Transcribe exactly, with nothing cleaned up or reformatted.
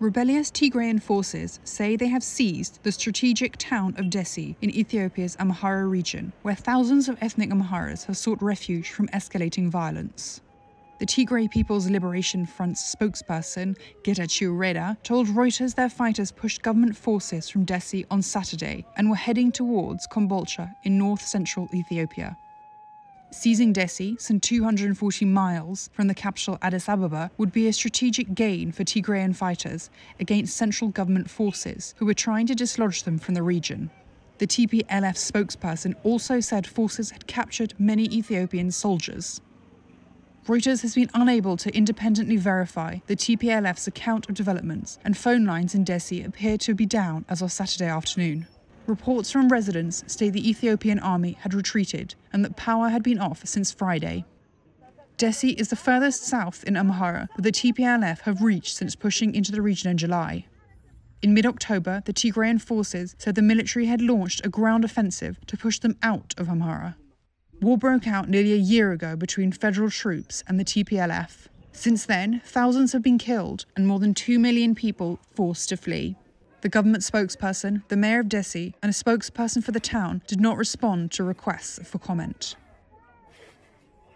Rebellious Tigrayan forces say they have seized the strategic town of Dessie in Ethiopia's Amhara region, where thousands of ethnic Amharas have sought refuge from escalating violence. The Tigray People's Liberation Front's spokesperson, Getachew Reda, told Reuters their fighters pushed government forces from Dessie on Saturday and were heading towards Kombolcha in north-central Ethiopia. Seizing Dessie, some two hundred forty miles from the capital Addis Ababa, would be a strategic gain for Tigrayan fighters against central government forces who were trying to dislodge them from the region. The T P L F spokesperson also said forces had captured many Ethiopian soldiers. Reuters has been unable to independently verify the T P L F's account of developments, and phone lines in Dessie appear to be down as of Saturday afternoon. Reports from residents state the Ethiopian army had retreated and that power had been off since Friday. Dessie is the furthest south in Amhara that the T P L F have reached since pushing into the region in July. In mid-October, the Tigrayan forces said the military had launched a ground offensive to push them out of Amhara. War broke out nearly a year ago between federal troops and the T P L F. Since then, thousands have been killed and more than two million people forced to flee. The government spokesperson, the mayor of Dessie, and a spokesperson for the town did not respond to requests for comment.